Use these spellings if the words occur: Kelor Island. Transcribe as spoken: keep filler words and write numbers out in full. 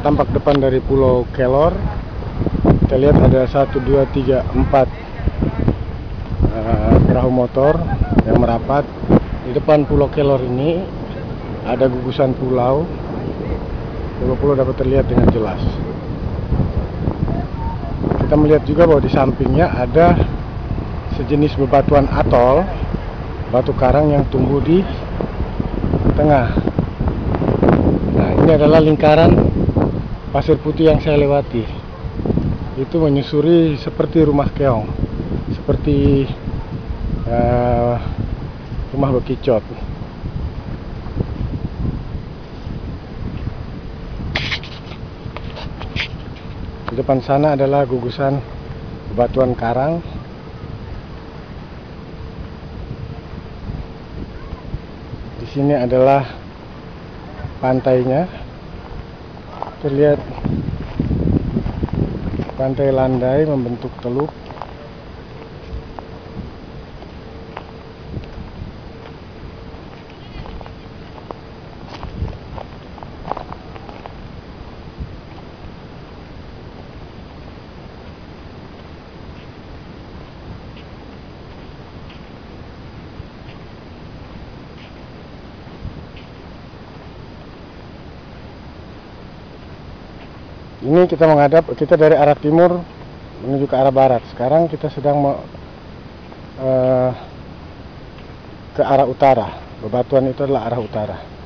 tampak depan dari Pulau Kelor. Kita lihat ada satu, dua, tiga, empat perahu motor yang merapat. Di depan Pulau Kelor ini ada gugusan pulau. Pulau-pulau dapat terlihat dengan jelas. Kita melihat juga bahwa di sampingnya ada sejenis bebatuan atol, batu karang yang tumbuh di tengah. Nah, ini adalah lingkaran pasir putih yang saya lewati. Itu menyusuri seperti rumah keong, seperti uh, rumah bekicot. Di depan sana adalah gugusan bebatuan karang. Di sini adalah pantainya, terlihat pantai landai membentuk teluk. Ini kita menghadap, kita dari arah timur menuju ke arah barat. Sekarang kita sedang mau uh, ke arah utara. Bebatuan itu adalah arah utara.